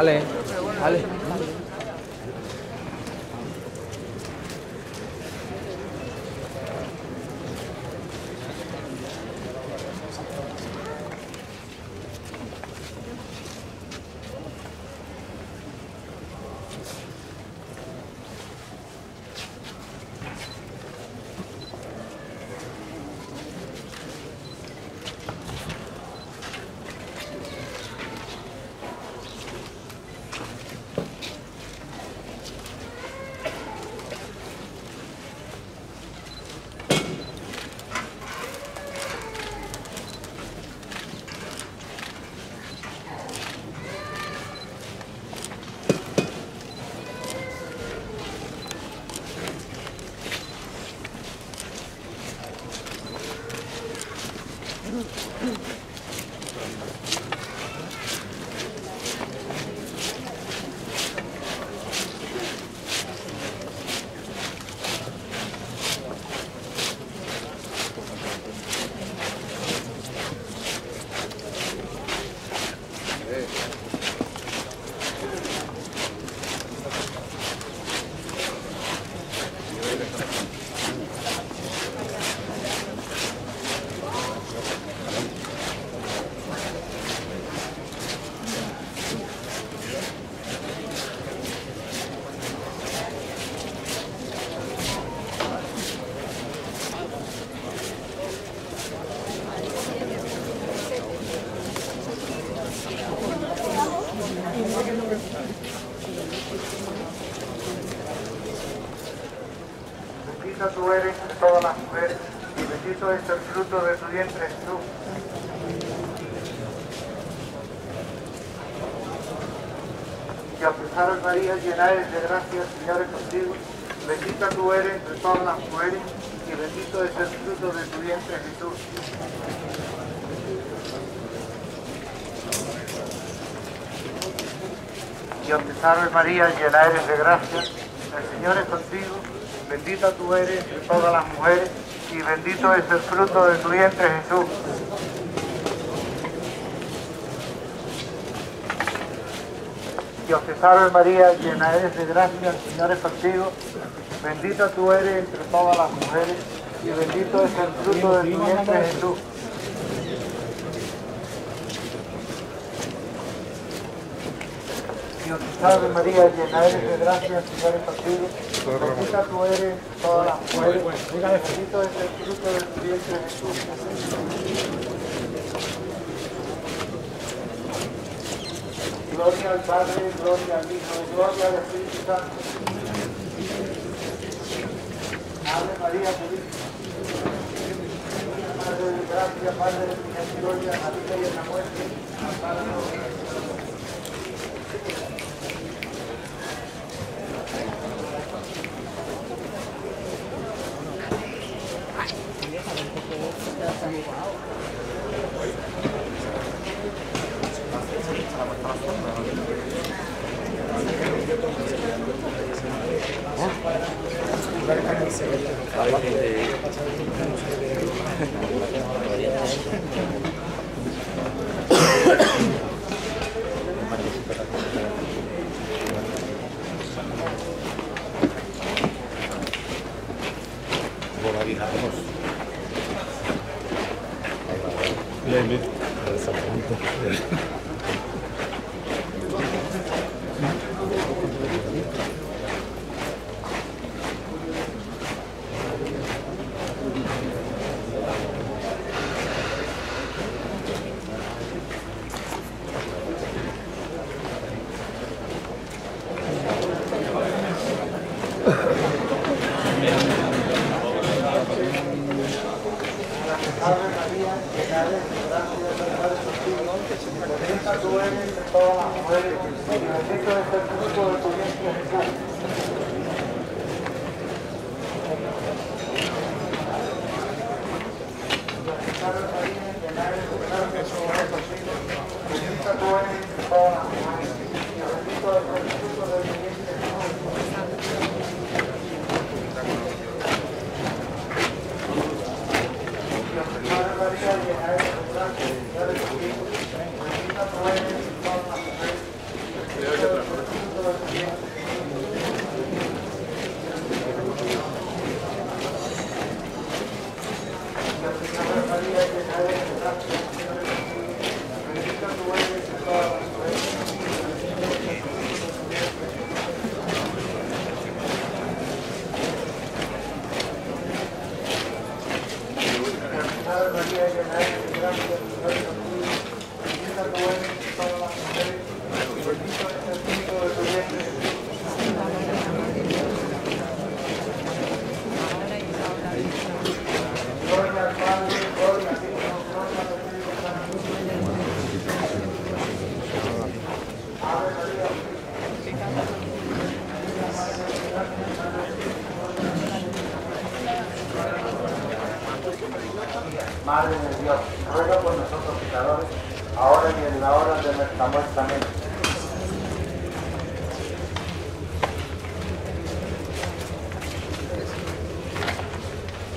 Ale, ale. A tu eres toda la mujer, y bendito es el fruto de tu vientre, tú. Y apresaros María, llena eres de gracia, el Señor es contigo. Bendita tú eres entre todas las mujeres, y bendito es el fruto de tu vientre, Jesús. Y apresaros María, llena eres de gracia, el Señor es contigo. Bendita tú eres de todas las mujeres, y bendito es el fruto de tu vientre, Jesús. Dios te salve María, llena eres de gracia, el Señor es contigo. Bendita tú eres entre todas las mujeres, y bendito es el fruto de tu vientre, Jesús. Dios te salve María, llena eres de gracia, el Señor es contigo. Bendita tú eres todas las mujeres, bendito es el fruto de tu vientre, Jesús. Gloria al Padre, gloria al Hijo, gloria al Espíritu Santo. Ave María Purísima, Madre de gracia, Madre de misericordia, a la vida y a la muerte, ampáranos. Gracias. Madre de Dios, ruega por nosotros pecadores, ahora y en la hora de nuestra muerte. Amén.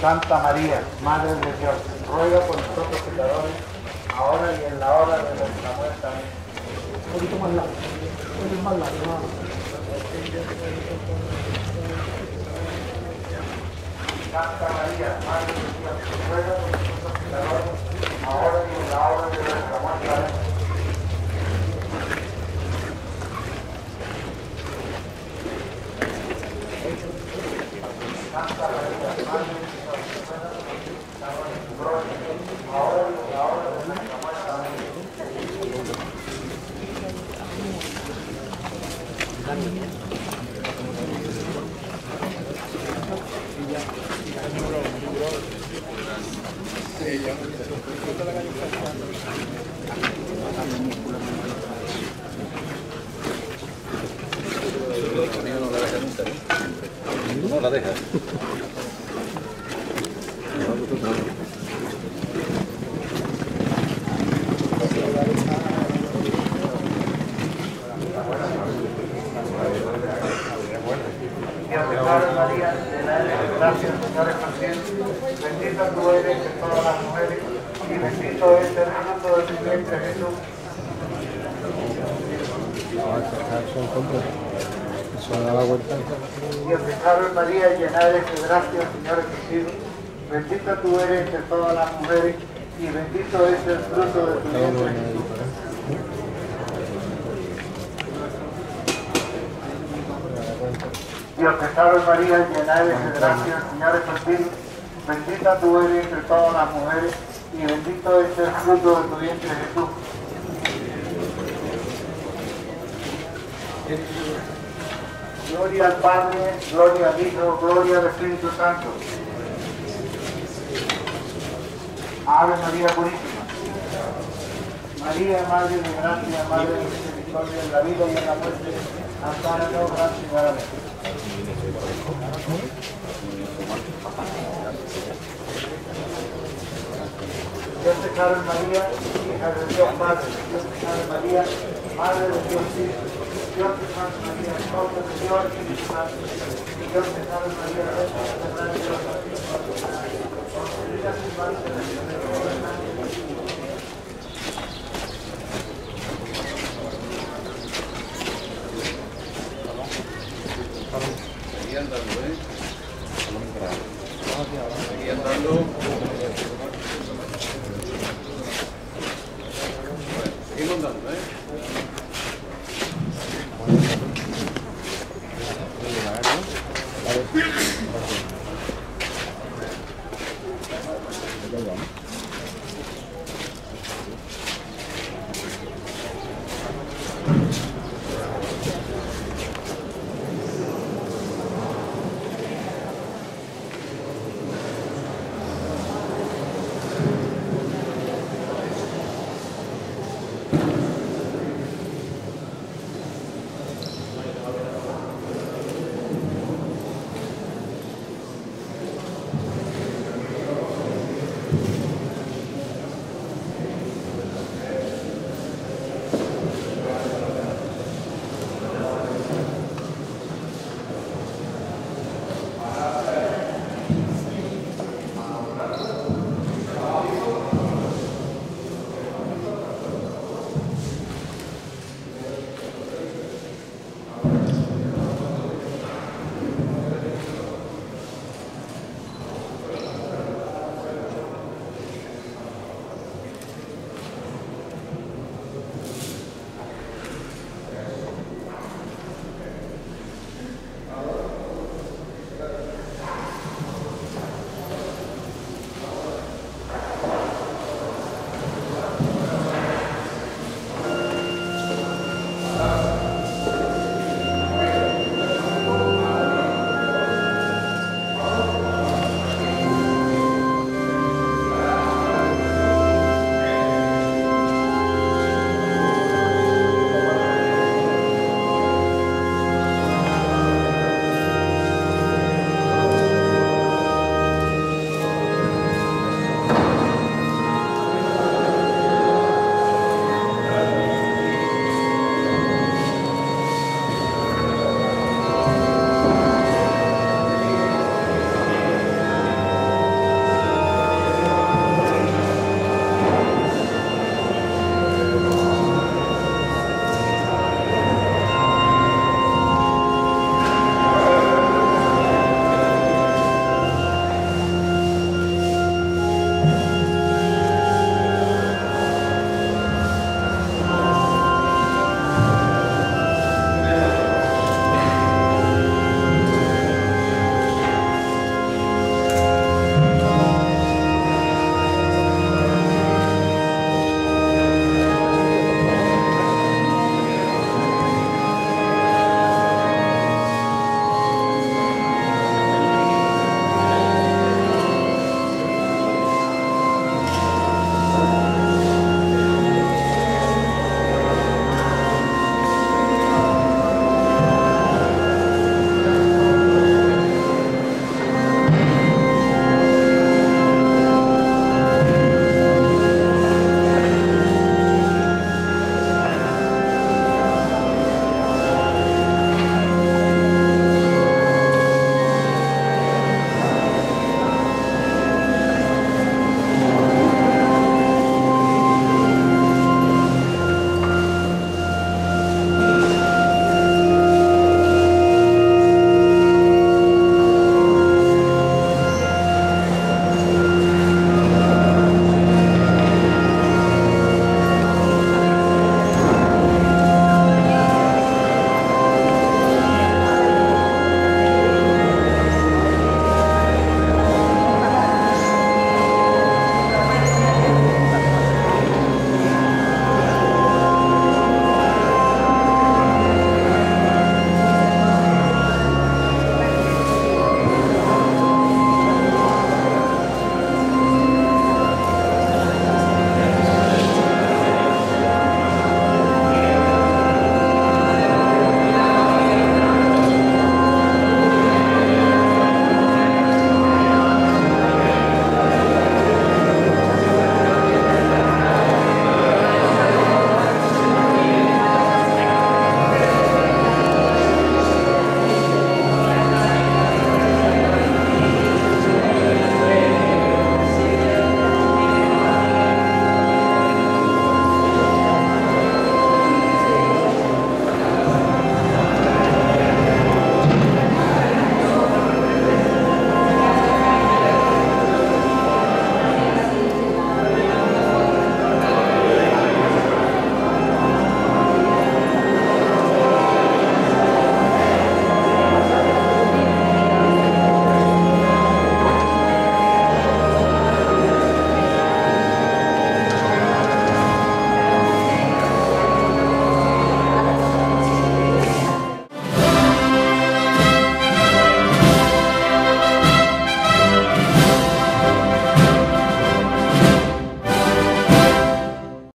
Santa María, Madre de Dios, ruega por nosotros pecadores, ahora y en la hora de nuestra muerte. Amén. Un poquito más largo, un poquito más largo, hermano. Santa María, Madre de Dios, ruega por nosotros pecadores, ahora y en la hora de nuestra muerte. Amén. Santa María, Madre de Dios, ruega por nosotros pecadores, ahora y en la hora de nuestra muerte. Amén. No la dejas. Bendita tú eres de todas las mujeres, y bendito es el fruto de tu vientre, Jesús. Dios te salve María, llena eres de gracia, Señor es contigo. Bendita tú eres de todas las mujeres, y bendito es el fruto de tu vientre, Jesús. Dios te salve María, llena eres de gracia, Señor es contigo. Bendita tú eres entre todas las mujeres, y bendito es el fruto de tu vientre, Jesús. Gloria al Padre, gloria al Hijo, gloria al Espíritu Santo. Ave María Purísima. María, Madre de Gracia, Madre de Misericordia, en la vida y en la muerte, ampáranos, Gran Señora. Dios te salve María, hija de Dios Padre, Dios te salve María, Madre de Dios Hijo, Dios te salve María, Esposa de Dios Espíritu Santo, Dios te salve María, Reina de la Madre de Dios, concebida sin mancha de Dios, de la Madre de Dios. Seguí andando, ¿eh? Seguí andando. Seguimos andando, ¿eh?